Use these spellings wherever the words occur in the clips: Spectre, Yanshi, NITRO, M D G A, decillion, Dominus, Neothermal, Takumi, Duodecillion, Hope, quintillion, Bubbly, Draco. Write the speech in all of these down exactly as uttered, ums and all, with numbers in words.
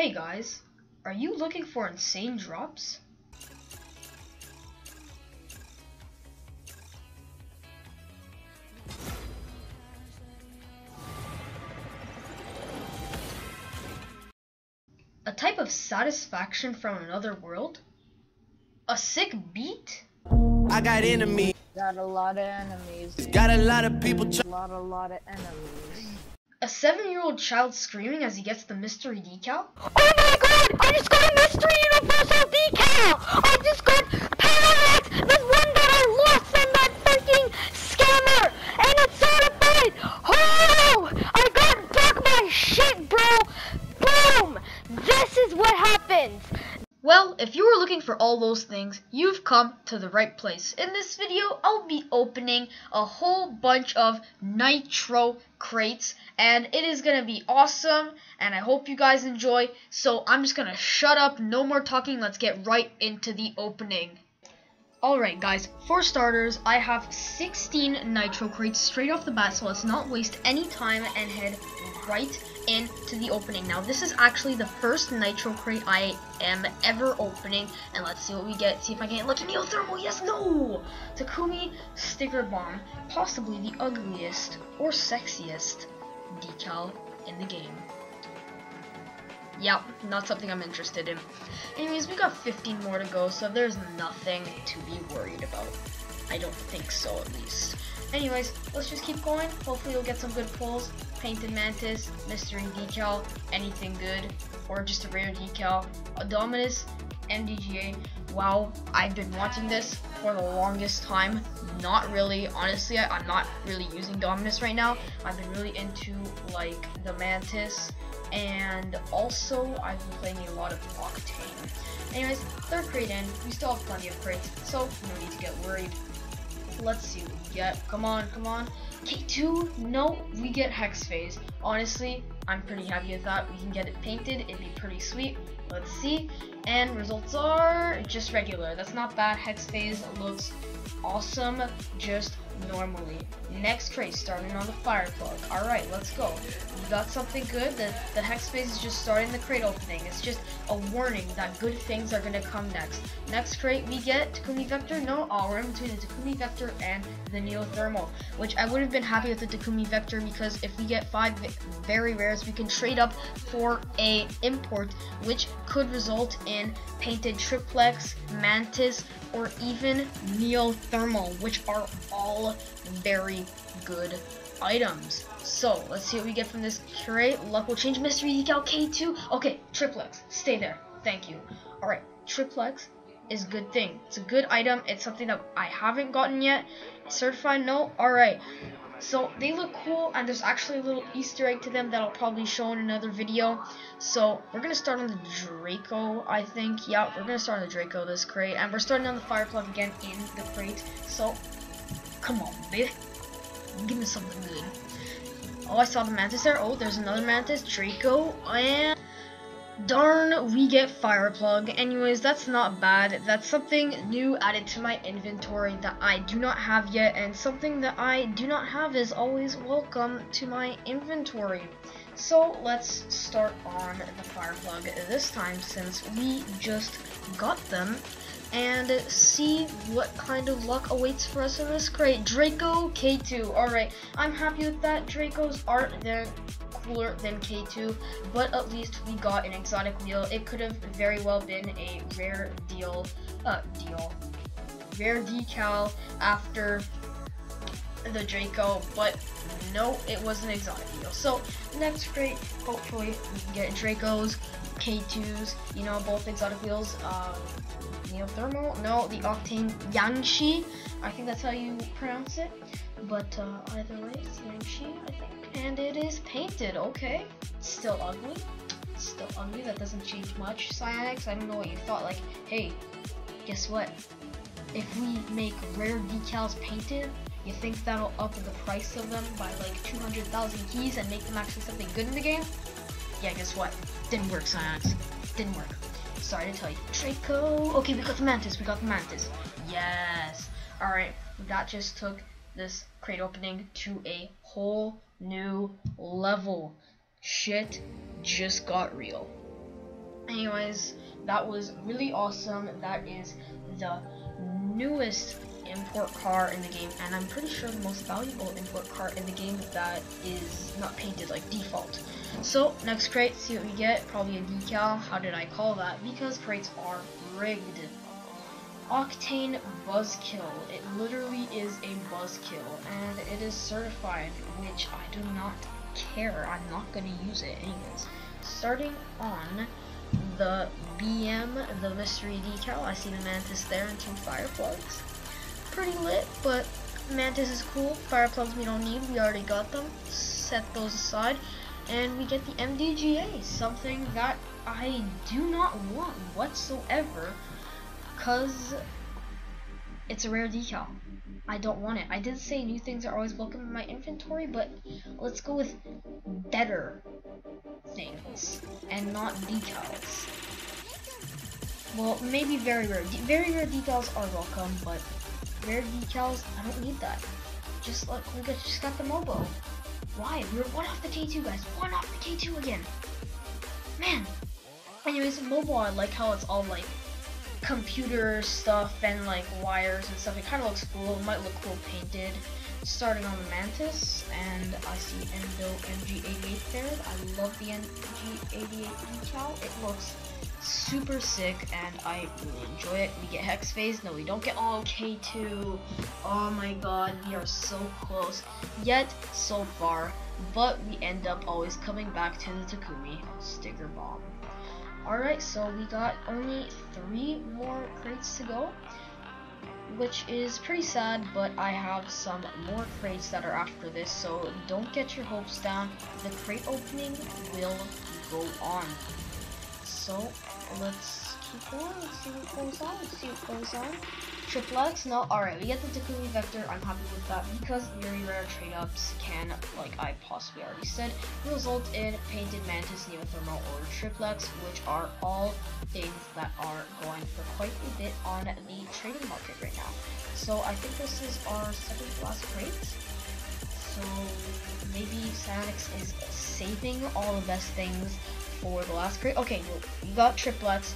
Hey guys, are you looking for insane drops? A type of satisfaction from another world? A sick beat? I got enemies. Got a lot of enemies. It's got a lot of people. A lot, a lot of enemies. A seven-year-old child screaming as he gets the mystery decal? Oh my god! I just got a mystery universal decal! I just got Parallax, the one that I lost from that freaking scammer! And it's certified! Oh! I got back my shit, bro! Boom! This is what happens! Well, if you were looking for all those things, you've come to the right place. In this video, I'll be opening a whole bunch of NITRO crates, and it is going to be awesome, and I hope you guys enjoy. So I'm just going to shut up, no more talking, let's get right into the opening. Alright guys, for starters, I have sixteen NITRO crates straight off the bat, so let's not waste any time and head right into the opening. Now this is actually the first NITRO crate I am ever opening, and let's see what we get, see if I can get lucky. Neothermal, yes, no! Takumi Sticker Bomb, possibly the ugliest or sexiest decal in the game. Yeah, not something I'm interested in. Anyways, we got fifteen more to go, so there's nothing to be worried about. I don't think so, at least. Anyways, let's just keep going. Hopefully you'll get some good pulls. Painted Mantis, mystery decal, anything good, or just a rare decal. Adominus, M D G A. Wow, I've been wanting this for the longest time. Not really, honestly, I, I'm not really using Dominus right now. I've been really into, like, the Mantis, and also I've been playing a lot of Octane. Anyways, third crate in, we still have plenty of crates, so no need to get worried. Let's see what we get. Come on, come on. K two, no, we get Hex Phase. Honestly, I'm pretty happy with that. We can get it painted, it'd be pretty sweet. Let's see. And results are just regular. That's not bad. Hex Phase looks awesome, just normally. Next crate, starting on the fire plug. Alright, let's go. We got something good. The, the Hex Phase is just starting the crate opening. It's just a warning that good things are gonna come next. Next crate, we get Takumi Vector. No, oh, we're in between the Takumi Vector and the Neothermal, which I would have been happy with the Takumi Vector, because if we get five very rares, we can trade up for a import, which could result in painted Triplex, Mantis, or even Neothermal, which are all very good items. So let's see what we get from this crate. Luck will change. Mystery decal K two. Okay, Triplex, stay there, thank you. All right, Triplex is a good thing. It's a good item. It's something that I haven't gotten yet. Certified, no. All right. So they look cool, and there's actually a little Easter egg to them that I'll probably show in another video. So we're gonna start on the Draco, I think. Yeah, we're gonna start on the Draco this crate, and we're starting on the fire plug again in the crate. So come on, baby, give me something good. Oh, I saw the Mantis there. Oh, there's another Mantis, Draco, and darn, we get Fireplug. Anyways, that's not bad. That's something new added to my inventory that I do not have yet, and something that I do not have is always welcome to my inventory. So let's start on the Fireplug this time, since we just got them, and see what kind of luck awaits for us in this crate. Draco K two. Alright, I'm happy with that. Dracos aren't there cooler than K two, but at least we got an exotic wheel. It could have very well been a rare deal, uh, deal, rare decal after the Draco, but no, it was an exotic wheel. So next crate, hopefully we can get Dracos, K twos, you know, both exotic wheels, um, Neothermal, no, the Octane Yanshi, I think that's how you pronounce it, but uh, either way, it's Yanshi, I think. And it is painted, okay. It's still ugly. It's still ugly, that doesn't change much. Cyanics, I don't know what you thought, like, hey, guess what? If we make rare decals painted, you think that'll up the price of them by like two hundred thousand keys and make them actually something good in the game? Yeah, guess what? Didn't work, Cyanics. Didn't work. Sorry to tell you. Draco! Okay, we got the Mantis, we got the Mantis. Yes! Alright, that just took this crate opening to a whole new level. Shit just got real. anyways, that was really awesome. That is the newest import car in the game, and I'm pretty sure the most valuable import car in the game that is not painted, like default. So next crate, see what we get. Probably a decal. How did I call that? Because crates are rigged. Octane Buzzkill. It literally is a buzzkill, and it is certified, which I do not care. I'm not gonna use it anyways. Starting on the B M, the mystery decal, I see the Mantis there and two Fireplugs. Pretty lit, but Mantis is cool. Fireplugs we don't need, we already got them. Set those aside. And we get the M D G A, something that I do not want whatsoever, because it's a rare decal. I don't want it. I did say new things are always welcome in my inventory, but let's go with better things and not decals. Well, maybe very rare. De very rare decals are welcome, but rare decals, I don't need that. Just look, we just got the Mobo. Why? We were one off the K two, guys. One off the K two again. Man. Anyways, Mobo, I like how it's all like computer stuff and like wires and stuff. It kind of looks cool. It might look cool painted. Starting on the Mantis, and I see Endo M G eighty-eight there. I love the M G eighty-eight decal. It looks super sick, and I really enjoy it. We get Hex Phase. No, we don't get all K two. Oh my god, we are so close, yet so far. But we end up always coming back to the Takumi Sticker Bomb. Alright, so we got only three more crates to go, which is pretty sad, but I have some more crates that are after this, so don't get your hopes down. The crate opening will go on. So let's keep going, let's see what goes on, let's see what goes on. Triplex, no, alright, we get the Takumi Vector, I'm happy with that, because very rare trade-ups can, like I possibly already said, result in Painted Mantis, Neothermal, or Triplex, which are all things that are going for quite a bit on the trading market right now. So I think this is our second to last crate. So maybe Sanix is saving all the best things for the last crate. Okay, we got Triplex.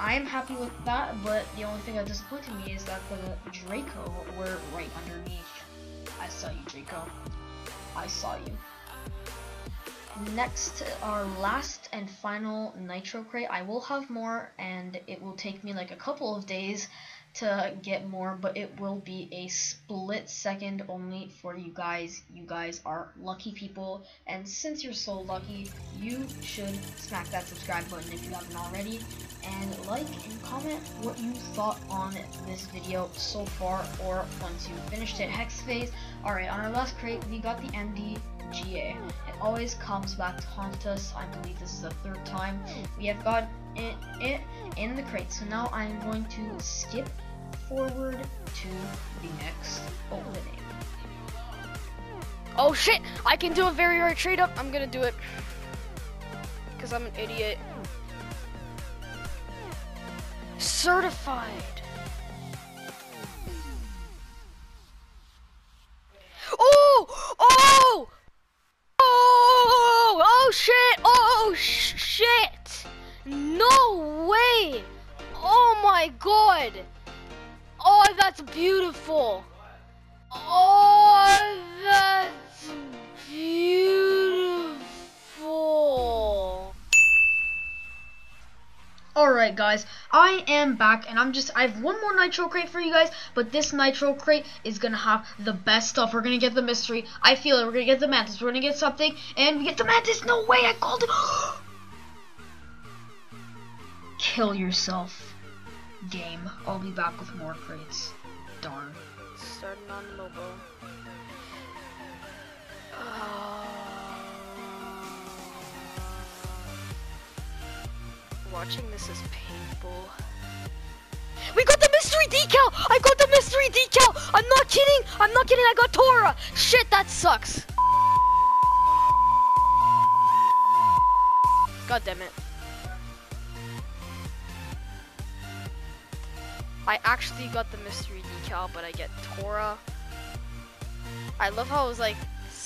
I am happy with that, but the only thing that disappointed me is that the Draco were right underneath. I saw you, Draco. I saw you. Next, our last and final Nitro crate. I will have more, and it will take me like a couple of days to get more, but it will be a split second only for you guys. You guys are lucky people, and since you're so lucky, you should smack that subscribe button if you haven't already, and like and comment what you thought on this video so far, or once you finished it. Hex Phase. Alright, on our last crate we got the M D G A. It always comes back to haunt us. I believe this is the third time we have got it, it in the crate. So now I'm going to skip forward to the next opening. Oh shit! I can do a very rare trade up. I'm gonna do it because I'm an idiot. Certified. Oh! Oh! Oh! Oh shit! Oh sh shit! No way! Oh my god! Oh, that's beautiful! Oh, that's beautiful! Alright guys, I am back, and I'm just, I have one more Nitro crate for you guys, but this Nitro crate is gonna have the best stuff. We're gonna get the mystery, I feel it, we're gonna get the Mantis, we're gonna get something, and we get the Mantis! No way, I called it! Kill yourself. Game. I'll be back with more crates. Darn. Starting on Mobo. Uh, watching this is painful. We got the mystery decal! I got the mystery decal! I'm not kidding! I'm not kidding! I got Tora! Shit, that sucks. God damn it. I actually got the mystery decal, but I get Tora. I love how it was like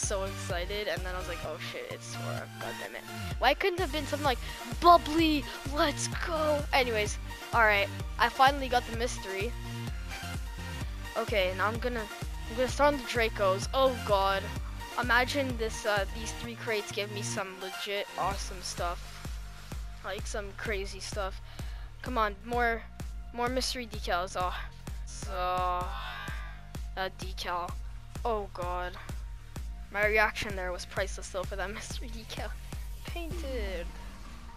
so excited, and then I was like, oh shit, it's Sora. God damn it. Why couldn't it have been something like, Bubbly, let's go? Anyways, alright, I finally got the mystery. Okay, now I'm gonna, I'm gonna start on the Dracos. Oh god. Imagine this, uh, these three crates give me some legit awesome stuff. Like some crazy stuff. Come on, more, more mystery decals. Oh, so, that decal. Oh god. My reaction there was priceless though for that mystery decal. Painted.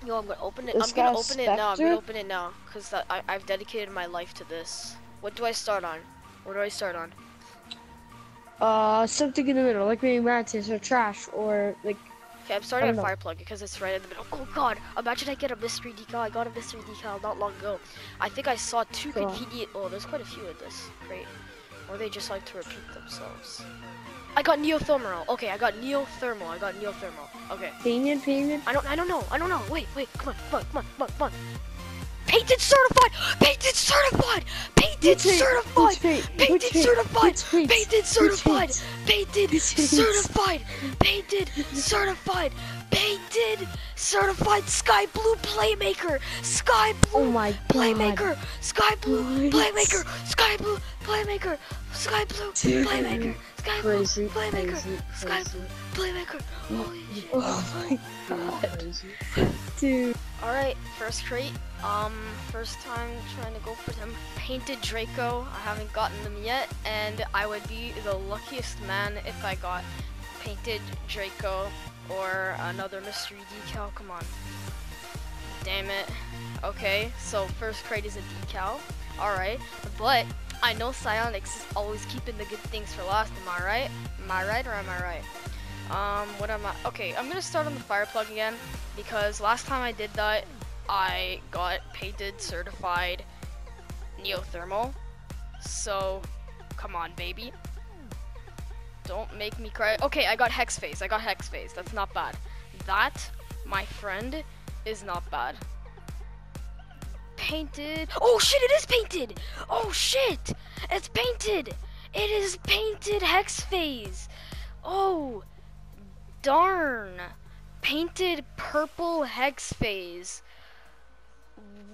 Yo, I'm gonna open it. Is I'm gonna open Spectre? it now. I'm gonna open it now. Cause that, I, I've dedicated my life to this. What do I start on? What do I start on? Uh, something in the middle, like maybe matches or trash or like. Okay, I'm starting on Fireplug because it's right in the middle. Oh god, imagine I get a mystery decal. I got a mystery decal not long ago. I think I saw two cool. Convenient. Oh, there's quite a few in this. Great. Or they just like to repeat themselves. I got Neothermal. Okay, I got Neothermal. I got Neothermal. Okay. Painted, painted? I don't, I don't know. I don't know. Wait, wait. Come on, come on, come on, come on, come on. Painted certified! Painted certified! Painted certified! Painted certified! Painted certified! Painted certified! Painted certified! Painted certified! Sky blue playmaker! Sky blue playmaker! Sky blue playmaker! Sky blue playmaker! Sky blue playmaker! Sky blue playmaker! Sky blue playmaker! Holy shit! Oh my god! Dude. Alright, first crate. Um, first time trying to go for them. Painted Draco. I haven't gotten them yet, and I would be the luckiest man if I got Painted Draco or another mystery decal. Come on. Damn it. Okay, so first crate is a decal. Alright, but I know Psionics is always keeping the good things for last. Am I right? Am I right or am I right? Um, what am I? Okay, I'm gonna start on the fire plug again because last time I did that, I got Painted certified Neothermal. So, come on, baby. Don't make me cry. Okay, I got Hex Phase. I got Hex Phase. That's not bad. That, my friend, is not bad. Painted. Oh shit! It is painted. Oh shit! It's painted. It is painted Hex Phase. Oh. Darn! Painted purple Hex Phase.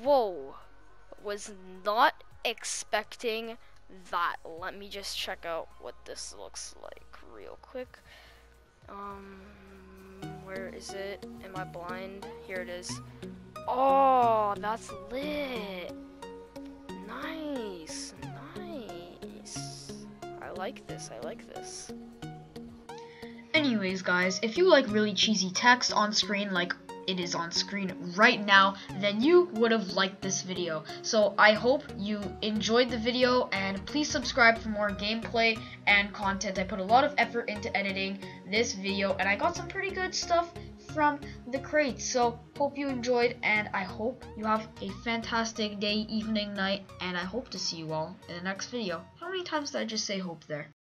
Whoa. Was not expecting that. Let me just check out what this looks like real quick. Um, where is it? Am I blind? Here it is. Oh, that's lit. Nice, nice. I like this, I like this. Anyways guys, if you like really cheesy text on screen like it is on screen right now, then you would have liked this video. So I hope you enjoyed the video, and please subscribe for more gameplay and content. I put a lot of effort into editing this video, and I got some pretty good stuff from the crates. So hope you enjoyed, and I hope you have a fantastic day, evening, night, and I hope to see you all in the next video. How many times did I just say hope there?